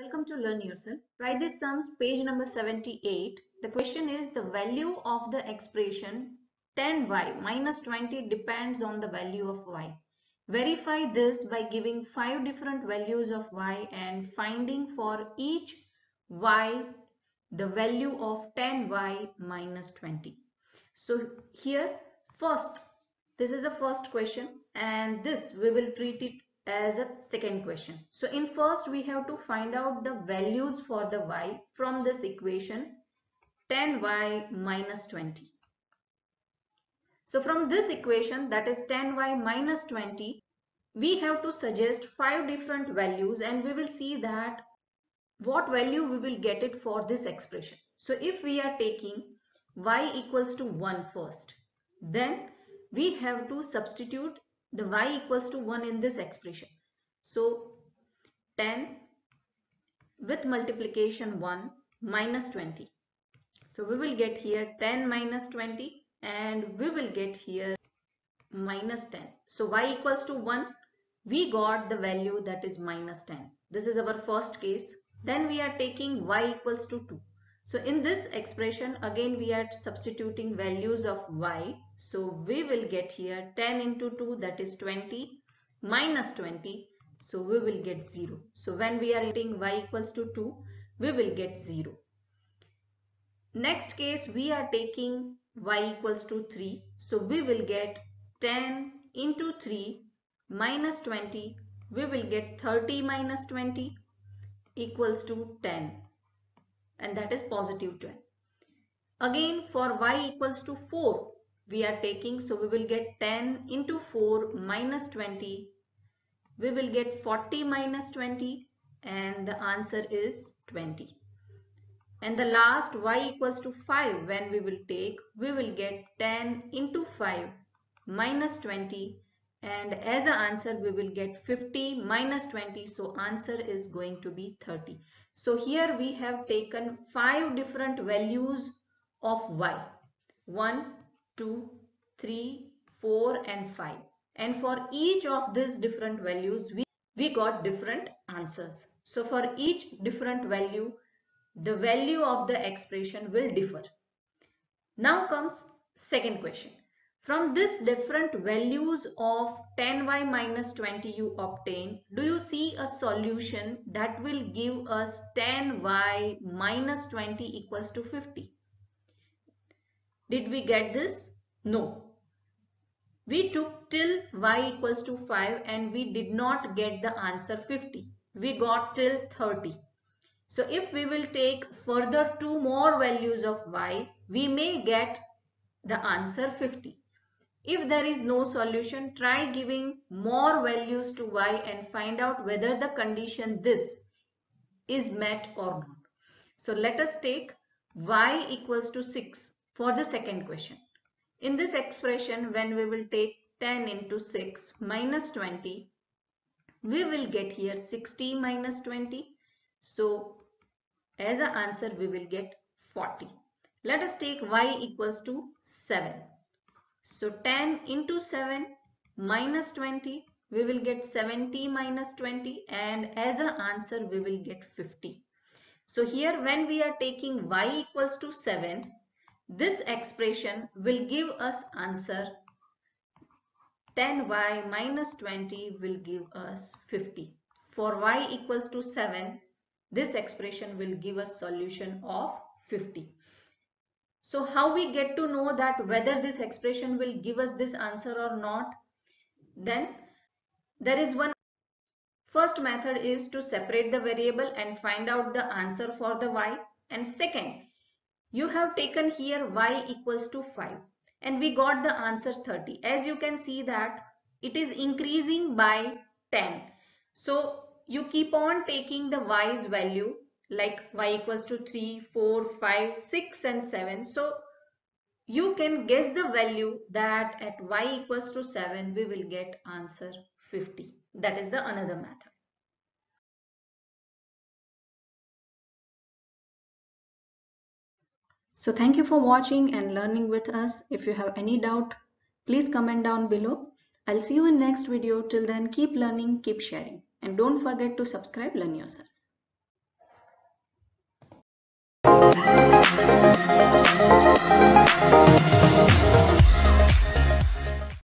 Welcome to Learn Yourself. Write these sums, page number 78. The question is, the value of the expression 10y minus 20 depends on the value of y. Verify this by giving 5 different values of y and finding for each y the value of 10y minus 20. So here first, this is the first question and this we will treat it as a second question. So in first we have to find out the values for the y from this equation 10y minus 20. So from this equation, that is 10y minus 20, we have to suggest 5 different values and we will see that what value we will get it for this expression. So if we are taking y equals to 1 first, then we have to substitute the y equals to 1 in this expression. So 10 with multiplication 1 minus 20. So we will get here 10 minus 20 and we will get here minus 10. So y equals to 1, we got the value that is minus 10. This is our first case. Then we are taking y equals to 2. So in this expression again we are substituting values of y. So we will get here 10 into 2, that is 20, minus 20. So we will get 0. So when we are getting y equals to 2, we will get 0. Next case, we are taking y equals to 3. So we will get 10 into 3 minus 20. We will get 30 minus 20 equals to 10. And that is positive 10. Again for y equals to 4. We are taking, so we will get 10 into 4 minus 20. We will get 40 minus 20 and the answer is 20. And the last y equals to 5, when we will take, we will get 10 into 5 minus 20 and as an answer we will get 50 minus 20. So answer is going to be 30. So here we have taken 5 different values of y. 1, 2, 3, 4 and 5, and for each of these different values we got different answers. So for each different value, the value of the expression will differ. Now comes second question. From this different values of 10y minus 20 you obtain, do you see a solution that will give us 10y minus 20 equals to 50? Did we get this? No. We took till y equals to 5 and we did not get the answer 50. We got till 30. So if we will take further 2 more values of y, we may get the answer 50. If there is no solution, try giving more values to y and find out whether the condition this is met or not. So let us take y equals to 6. For the second question, in this expression, when we will take 10 into 6 minus 20, we will get here 60 minus 20. So as an answer, we will get 40. Let us take y equals to 7. So 10 into 7 minus 20, we will get 70 minus 20 and as an answer, we will get 50. So here when we are taking y equals to 7, this expression will give us answer 10y minus 20 will give us 50. For y equals to 7, this expression will give us solution of 50. So how we get to know that whether this expression will give us this answer or not? Then there is one. First method is to separate the variable and find out the answer for the y, and second, you have taken here y equals to 5 and we got the answer 30. As you can see that it is increasing by 10. So you keep on taking the y's value like y equals to 3, 4, 5, 6 and 7. So you can guess the value that at y equals to 7 we will get answer 50. That is the another method. So thank you for watching and learning with us. If you have any doubt, please comment down below. I'll see you in next video. Till then, keep learning, keep sharing, and don't forget to subscribe, Learn Yourself.